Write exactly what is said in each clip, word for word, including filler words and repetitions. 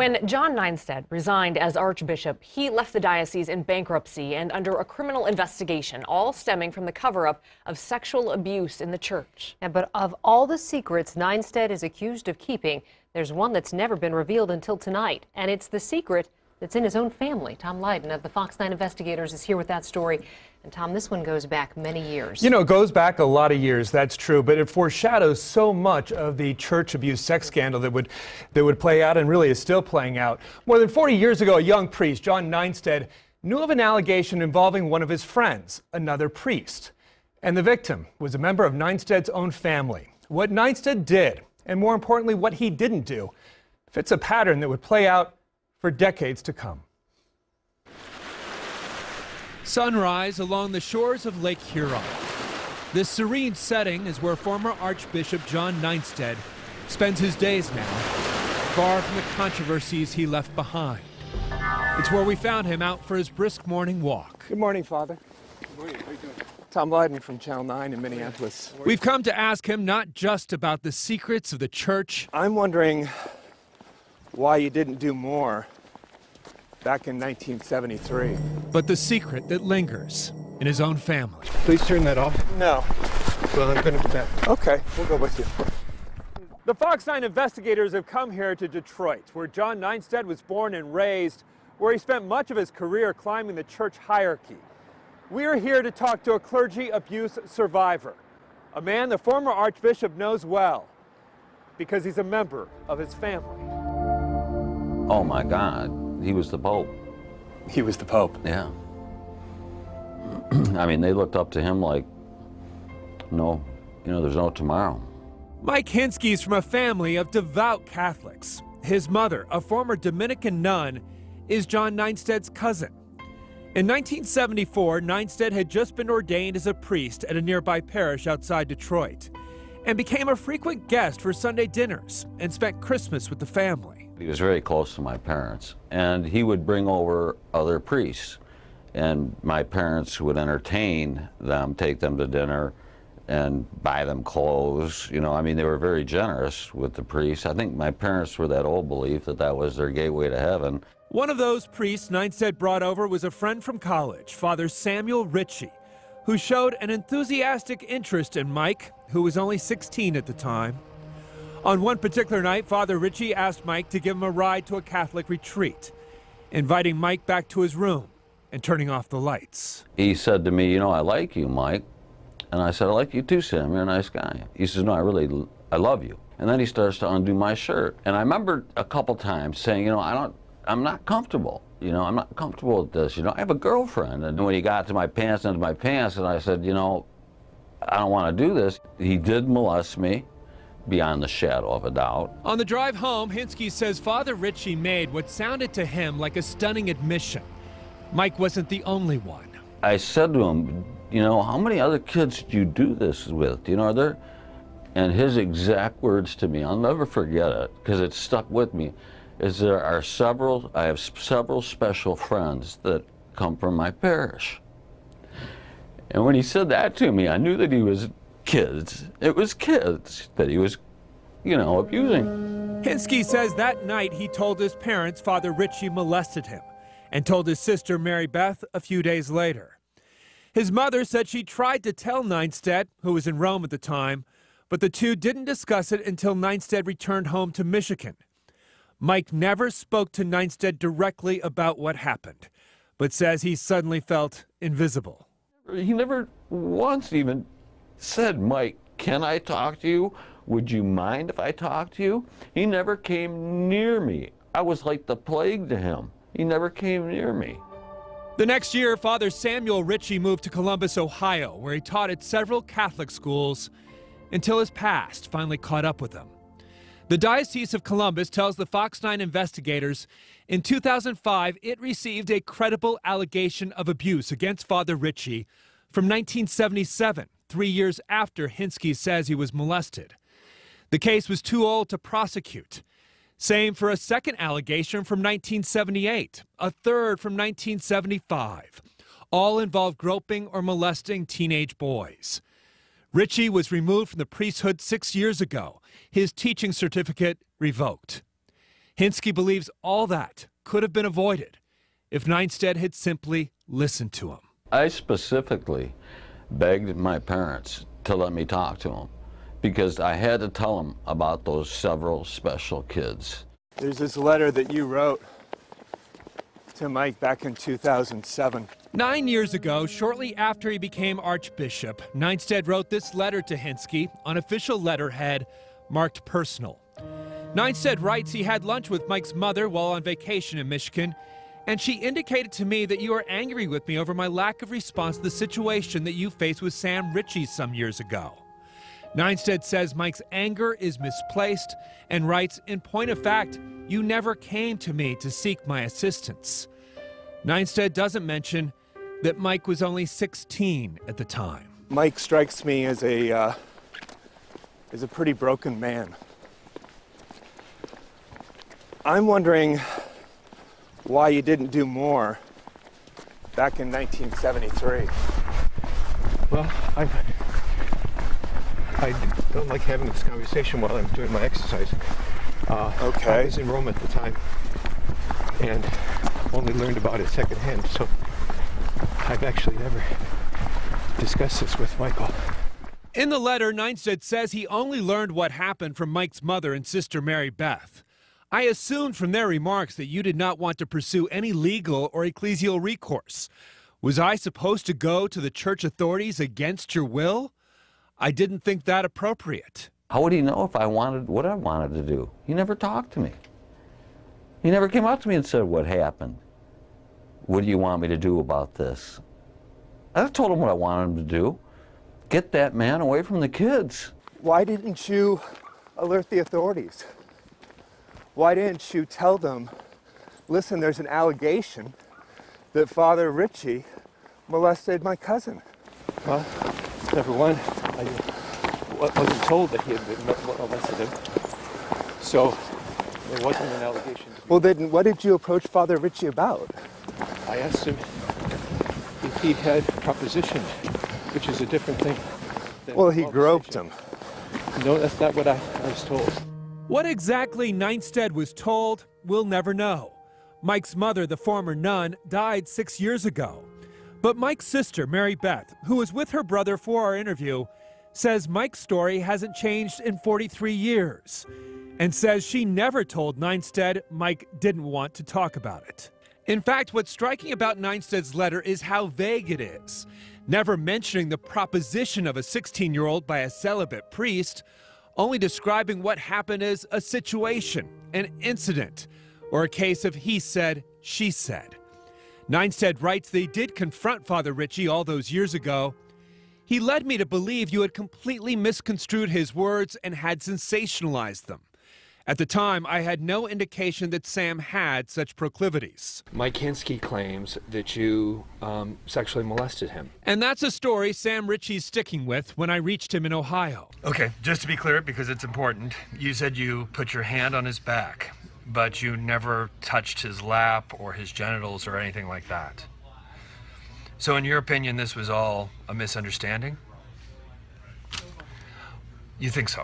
When John Nienstedt resigned as Archbishop, he left the diocese in bankruptcy and under a criminal investigation, all stemming from the cover-up of sexual abuse in the church. Yeah, but of all the secrets Nienstedt is accused of keeping, there's one that's never been revealed until tonight, and it's the secret that's in his own family. Tom Lydon of the Fox nine Investigators is here with that story. And Tom, this one goes back many years. You know, it goes back a lot of years, that's true, but it foreshadows so much of the church abuse sex scandal that would that would play out and really is still playing out. More than forty years ago, a young priest, John Nienstedt, knew of an allegation involving one of his friends, another priest. And the victim was a member of Nienstedt's own family. What Nienstedt did, and more importantly, what he didn't do, fits a pattern that would play out for decades to come. Sunrise along the shores of Lake Huron. This serene setting is where former Archbishop John Nienstedt spends his days now, far from the controversies he left behind. It's where we found him out for his brisk morning walk. Good morning, Father. Good morning. How are you doing? Tom Lydon from Channel nine in Minneapolis. We've come to ask him not just about the secrets of the church. I'm wondering why you didn't do more back in nineteen seventy-three. But the secret that lingers in his own family. Please turn that off. No. Well, I'm going to do that. Okay, we'll go with you. The Fox nine investigators have come here to Detroit, where John Nienstedt was born and raised, where he spent much of his career climbing the church hierarchy. We are here to talk to a clergy abuse survivor, a man the former Archbishop knows well because he's a member of his family. Oh my God, he was the Pope. He was the Pope? Yeah. I mean, they looked up to him like, no, you know, there's no tomorrow. Mike Hinsky's from a family of devout Catholics. His mother, a former Dominican nun, is John Nienstedt's cousin. In nineteen seventy-four, Nienstedt had just been ordained as a priest at a nearby parish outside Detroit and became a frequent guest for Sunday dinners and spent Christmas with the family. He was very close to my parents, and he would bring over other priests, and my parents would entertain them, take them to dinner, and buy them clothes. You know, I mean, they were very generous with the priests. I think my parents were that old belief that that was their gateway to heaven. One of those priests Nienstedt brought over was a friend from college, Father Samuel Ritchie, who showed an enthusiastic interest in Mike, who was only sixteen at the time. On one particular night, Father Ritchie asked Mike to give him a ride to a Catholic retreat, inviting Mike back to his room and turning off the lights. He said to me, you know, I like you, Mike. And I said, I like you too, Sam. You're a nice guy. He says, no, I really, I love you. And then he starts to undo my shirt. And I remember a couple times saying, you know, I don't, I'm not comfortable. You know, I'm not comfortable with this. You know, I have a girlfriend. And when he got to my pants, into my pants, and I said, you know, I don't want to do this. He did molest me. Beyond the shadow of a doubt. On the drive home, Hinsky says Father Ritchie made what sounded to him like a stunning admission. Mike wasn't the only one. I said to him, you know, how many other kids did you do this with? You know, are there? And his exact words to me, I'll never forget it, because it stuck with me, is there are several, I have several special friends that come from my parish. And when he said that to me, I knew that he was kids. It was kids that he was, you know, abusing. Hinsky says that night he told his parents Father Ritchie molested him and told his sister Mary Beth a few days later. His mother said she tried to tell Nienstedt, who was in Rome at the time, but the two didn't discuss it until Nienstedt returned home to Michigan. Mike never spoke to Nienstedt directly about what happened, but says he suddenly felt invisible. He never once even said, Mike, can I talk to you? Would you mind if I talked to you? He never came near me. I was like the plague to him. He never came near me. The next year, Father Samuel Ritchie moved to Columbus, Ohio, where he taught at several Catholic schools until his past finally caught up with him. The Diocese of Columbus tells the Fox nine investigators in two thousand five it received a credible allegation of abuse against Father Ritchie from nineteen seventy-seven. Three years after Hinsky says he was molested. The case was too old to prosecute. Same for a second allegation from nineteen seventy-eight, a third from nineteen seventy-five. All involved groping or molesting teenage boys. Ritchie was removed from the priesthood six years ago, his teaching certificate revoked. Hinsky believes all that could have been avoided if Nienstedt had simply listened to him. I specifically begged my parents to let me talk to him because I had to tell them about those several special kids. There's this letter that you wrote to Mike back in two thousand seven. Nine years ago, shortly after he became Archbishop, Nienstedt wrote this letter to Hinsky on official letterhead marked personal. Nienstedt writes he had lunch with Mike's mother while on vacation in Michigan, and she indicated to me that you are angry with me over my lack of response to the situation that you faced with Sam Ritchie some years ago. Nienstedt says Mike's anger is misplaced and writes, in point of fact, you never came to me to seek my assistance. Nienstedt doesn't mention that Mike was only sixteen at the time. Mike strikes me as a, uh, as a pretty broken man. I'm wondering why you didn't do more back in nineteen seventy-three. Well, I, I don't like having this conversation while I'm doing my exercise. Uh, okay. I was in Rome at the time, and only learned about it secondhand, so I've actually never discussed this with Michael. In the letter, Nienstedt says he only learned what happened from Mike's mother and sister Mary Beth. I assumed from their remarks that you did not want to pursue any legal or ecclesial recourse. Was I supposed to go to the church authorities against your will? I didn't think that appropriate. How would he know if I wanted what I wanted to do? He never talked to me. He never came up to me and said, what happened? What do you want me to do about this? I told him what I wanted him to do. Get that man away from the kids. Why didn't you alert the authorities? Why didn't you tell them, listen, there's an allegation that Father Ritchie molested my cousin? Well, number one, I wasn't told that he had been molested him. So there wasn't an allegation. Well, then what did you approach Father Ritchie about? I asked him if he had propositioned, which is a different thing. Well, he groped him. No, that's not what I, I was told. What exactly Nienstedt was told, we'll never know. Mike's mother, the former nun, died six years ago. But Mike's sister, Mary Beth, who was with her brother for our interview, says Mike's story hasn't changed in forty-three years. And says she never told Nienstedt Mike didn't want to talk about it. In fact, what's striking about Nienstedt's letter is how vague it is, never mentioning the proposition of a sixteen-year-old by a celibate priest, only describing what happened as a situation, an incident, or a case of he said, she said. Nienstedt writes they did confront Father Ritchie all those years ago. He led me to believe you had completely misconstrued his words and had sensationalized them. At the time, I had no indication that Sam had such proclivities. Mike Hinsky claims that you um, sexually molested him. And that's a story Sam Ritchie's sticking with when I reached him in Ohio. Okay, just to be clear, because it's important, you said you put your hand on his back, but you never touched his lap or his genitals or anything like that. So in your opinion, this was all a misunderstanding? You think so?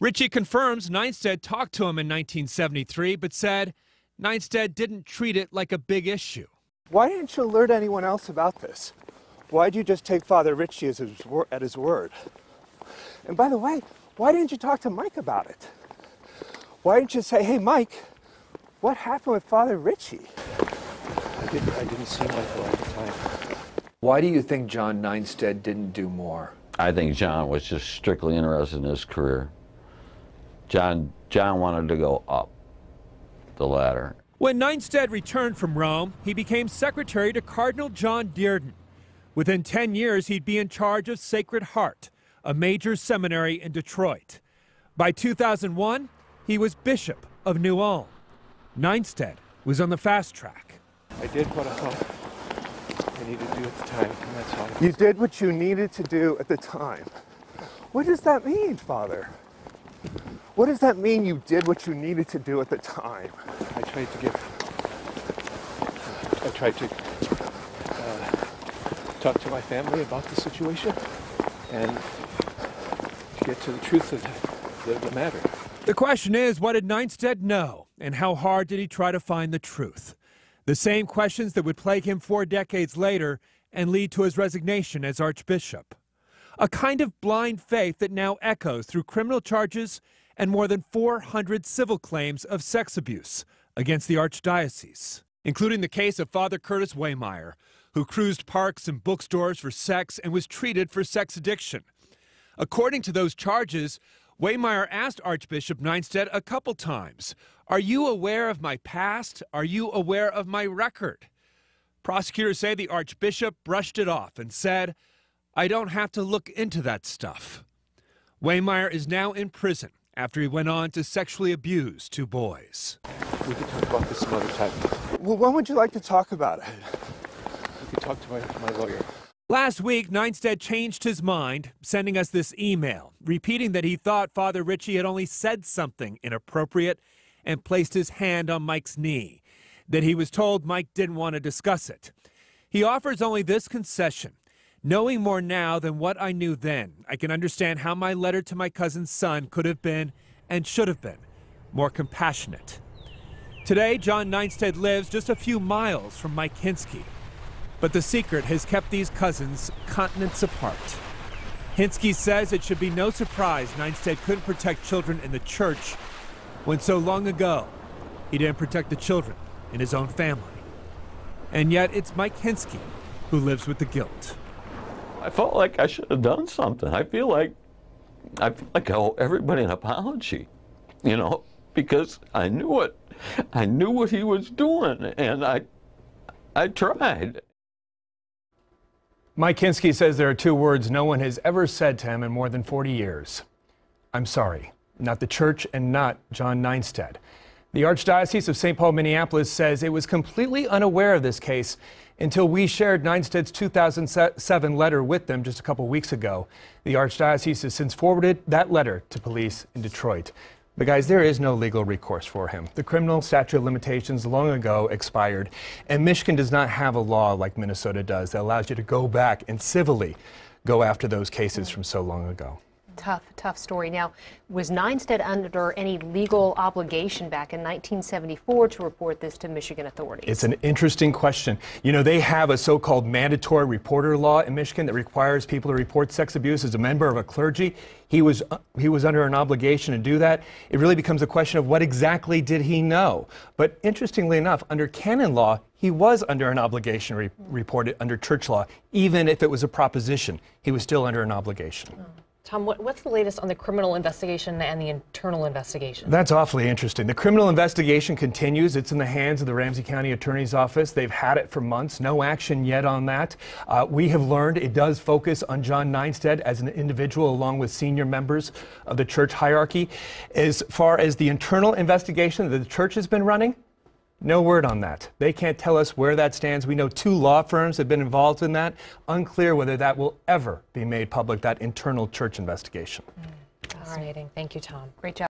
Ritchie confirms Nienstedt talked to him in nineteen seventy-three, but said Nienstedt didn't treat it like a big issue. Why didn't you alert anyone else about this? Why did you just take Father Ritchie as his, at his word? And by the way, why didn't you talk to Mike about it? Why didn't you say, hey, Mike, what happened with Father Ritchie? I didn't, I didn't see Michael at the time. Why do you think John Nienstedt didn't do more? I think John was just strictly interested in his career. John, John wanted to go up the ladder. When Nienstedt returned from Rome, he became secretary to Cardinal John Dearden. Within ten years, he'd be in charge of Sacred Heart, a major seminary in Detroit. By two thousand one, he was Bishop of New Ulm. Nienstedt was on the fast track. I did what I thought I needed to do at the time, and that's all. You did what you needed to do at the time. What does that mean, Father? What does that mean you did what you needed to do at the time? I tried to give, I tried to uh, talk to my family about the situation and to get to the truth of the, the, the matter. The question is, what did Nienstedt know, and how hard did he try to find the truth? The same questions that would plague him four decades later and lead to his resignation as Archbishop. A kind of blind faith that now echoes through criminal charges and more than four hundred civil claims of sex abuse against the Archdiocese, including the case of Father Curtis Wehmeyer, who cruised parks and bookstores for sex and was treated for sex addiction. According to those charges, Wehmeyer asked Archbishop Nienstedt a couple times, "Are you aware of my past? Are you aware of my record?" Prosecutors say the Archbishop brushed it off and said, "I don't have to look into that stuff." Wehmeyer is now in prison after he went on to sexually abuse two boys. We could talk about this some other time. Well, when would you like to talk about it? You could talk to my, my lawyer. Last week, Nienstedt changed his mind, sending us this email, repeating that he thought Father Ritchie had only said something inappropriate and placed his hand on Mike's knee, that he was told Mike didn't want to discuss it. He offers only this concession: "Knowing more now than what I knew then, I can understand how my letter to my cousin's son could have been, and should have been, more compassionate." Today, John Nienstedt lives just a few miles from Mike Hinsky. But the secret has kept these cousins continents apart. Hinsky says it should be no surprise Nienstedt couldn't protect children in the church when so long ago he didn't protect the children in his own family. And yet it's Mike Hinsky who lives with the guilt. I felt like I should have done something. I feel like I feel like I owe everybody an apology, you know, because I knew it. I knew what he was doing, and I, I tried. Mike Hinsky says there are two words no one has ever said to him in more than forty years. "I'm sorry." Not the church and not John Nienstedt. The Archdiocese of Saint Paul, Minneapolis says it was completely unaware of this case until we shared Nienstedt's two thousand seven letter with them just a couple weeks ago. The Archdiocese has since forwarded that letter to police in Detroit. But guys, there is no legal recourse for him. The criminal statute of limitations long ago expired, and Michigan does not have a law like Minnesota does that allows you to go back and civilly go after those cases from so long ago. Tough, tough story. Now, was Nienstedt under any legal obligation back in nineteen seventy-four to report this to Michigan authorities? It's an interesting question. You know, they have a so-called mandatory reporter law in Michigan that requires people to report sex abuse. As a member of a clergy, he was uh, he was under an obligation to do that. It really becomes a question of what exactly did he know. But interestingly enough, under canon law, he was under an obligation to re report it under church law. Even if it was a proposition, he was still under an obligation. Oh. Tom, what, what's the latest on the criminal investigation and the internal investigation? That's awfully interesting. The criminal investigation continues. It's in the hands of the Ramsey County Attorney's Office. They've had it for months. No action yet on that. Uh, we have learned it does focus on John Nienstedt as an individual, along with senior members of the church hierarchy. As far as the internal investigation that the church has been running, no word on that. They can't tell us where that stands. We know two law firms have been involved in that. Unclear whether that will ever be made public, that internal church investigation. Mm, fascinating. Right. Thank you, Tom. Great job.